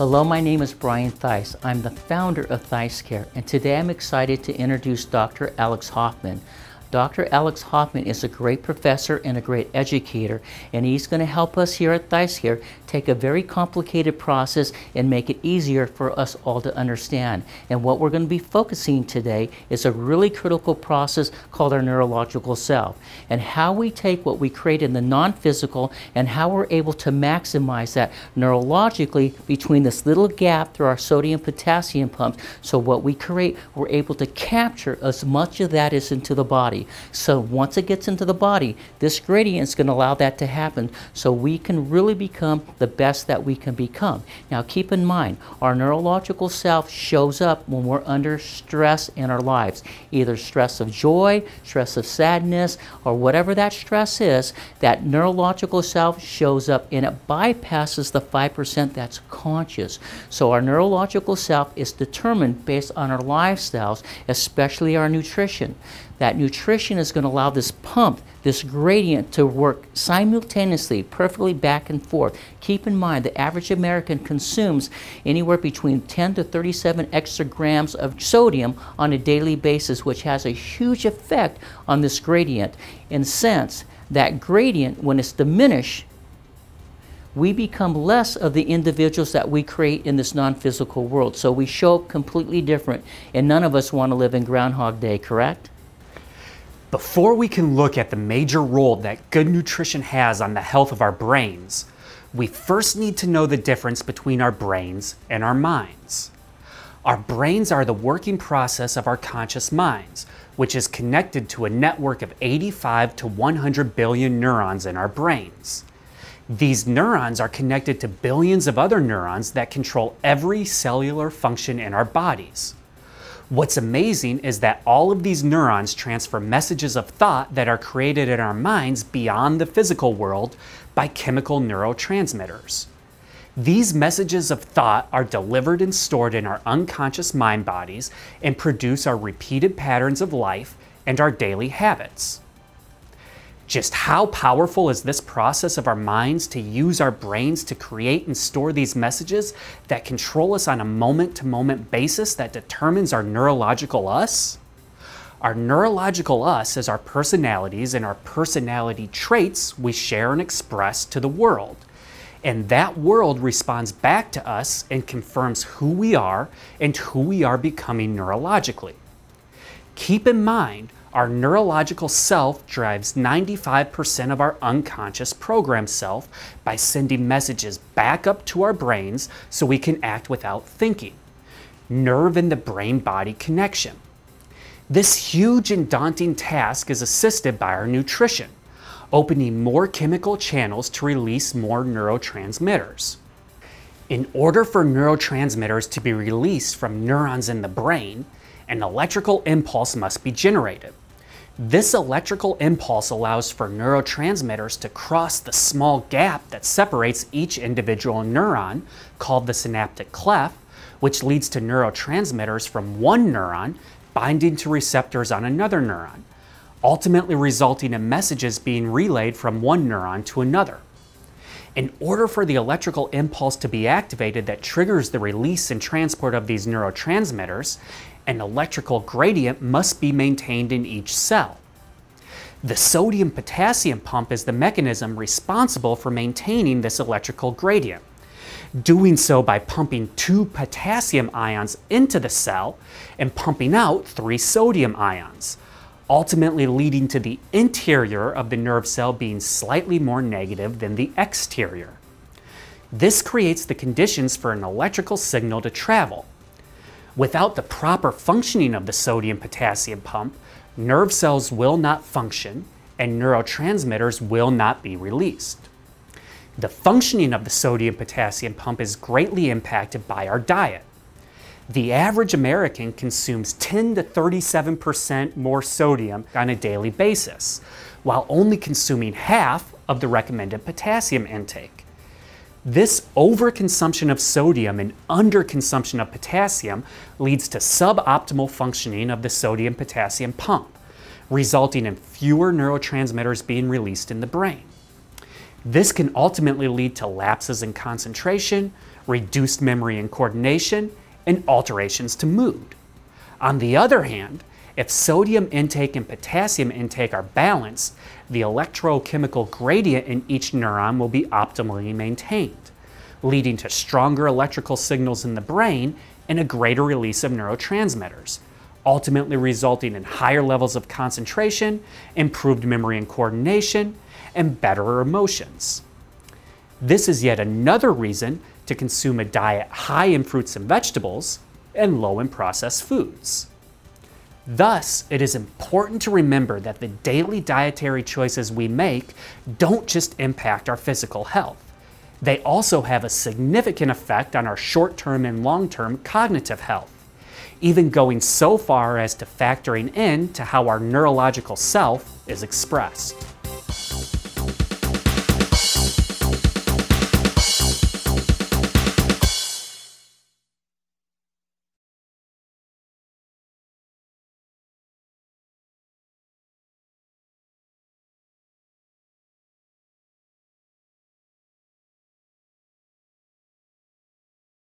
Hello, my name is Brian Theiss. I'm the founder of Theiss Care, and today I'm excited to introduce Dr. Alex Hoffman. Dr. Alex Hoffman is a great professor and a great educator, and he's going to help us here at Theiss Care take a very complicated process and make it easier for us all to understand. And what we're going to be focusing today is a really critical process called our neurological self, and how we take what we create in the non-physical and how we're able to maximize that neurologically between this little gap through our sodium-potassium pumps. So what we create, we're able to capture as much of that is into the body. So once it gets into the body, this gradient is going to allow that to happen so we can really become the best that we can become. Now keep in mind, our neurological self shows up when we're under stress in our lives, either stress of joy, stress of sadness, or whatever that stress is, that neurological self shows up and it bypasses the 5% that's conscious. So our neurological self is determined based on our lifestyles, especially our nutrition. That nutrition is going to allow this pump, this gradient, to work simultaneously, perfectly back and forth. Keep in mind, the average American consumes anywhere between 10 to 37 extra grams of sodium on a daily basis, which has a huge effect on this gradient. And since that gradient, when it's diminished, we become less of the individuals that we create in this non-physical world. So we show up completely different, and none of us want to live in Groundhog Day, correct? Before we can look at the major role that good nutrition has on the health of our brains, we first need to know the difference between our brains and our minds. Our brains are the working process of our conscious minds, which is connected to a network of 85 to 100 billion neurons in our brains. These neurons are connected to billions of other neurons that control every cellular function in our bodies. What's amazing is that all of these neurons transfer messages of thought that are created in our minds beyond the physical world by chemical neurotransmitters. These messages of thought are delivered and stored in our unconscious mind bodies and produce our repeated patterns of life and our daily habits. Just how powerful is this process of our minds to use our brains to create and store these messages that control us on a moment-to-moment basis that determines our neurological us? Our neurological us is our personalities and our personality traits we share and express to the world. And that world responds back to us and confirms who we are and who we are becoming neurologically. Keep in mind, our neurological self drives 95% of our unconscious program self by sending messages back up to our brains so we can act without thinking. Nerve and the brain-body connection. This huge and daunting task is assisted by our nutrition, opening more chemical channels to release more neurotransmitters. In order for neurotransmitters to be released from neurons in the brain, an electrical impulse must be generated. This electrical impulse allows for neurotransmitters to cross the small gap that separates each individual neuron, called the synaptic cleft, which leads to neurotransmitters from one neuron binding to receptors on another neuron, ultimately resulting in messages being relayed from one neuron to another. In order for the electrical impulse to be activated that triggers the release and transport of these neurotransmitters, an electrical gradient must be maintained in each cell. The sodium-potassium pump is the mechanism responsible for maintaining this electrical gradient, doing so by pumping 2 potassium ions into the cell and pumping out 3 sodium ions, ultimately leading to the interior of the nerve cell being slightly more negative than the exterior. This creates the conditions for an electrical signal to travel. Without the proper functioning of the sodium-potassium pump, nerve cells will not function and neurotransmitters will not be released. The functioning of the sodium-potassium pump is greatly impacted by our diet. The average American consumes 10 to 37% more sodium on a daily basis, while only consuming half of the recommended potassium intake. This overconsumption of sodium and underconsumption of potassium leads to suboptimal functioning of the sodium-potassium pump, resulting in fewer neurotransmitters being released in the brain. This can ultimately lead to lapses in concentration, reduced memory and coordination, and alterations to mood. On the other hand, if sodium intake and potassium intake are balanced, the electrochemical gradient in each neuron will be optimally maintained, leading to stronger electrical signals in the brain and a greater release of neurotransmitters, ultimately resulting in higher levels of concentration, improved memory and coordination, and better emotions. This is yet another reason to consume a diet high in fruits and vegetables and low in processed foods. Thus, it is important to remember that the daily dietary choices we make don't just impact our physical health. They also have a significant effect on our short-term and long-term cognitive health, even going so far as to factoring in to how our neurological self is expressed.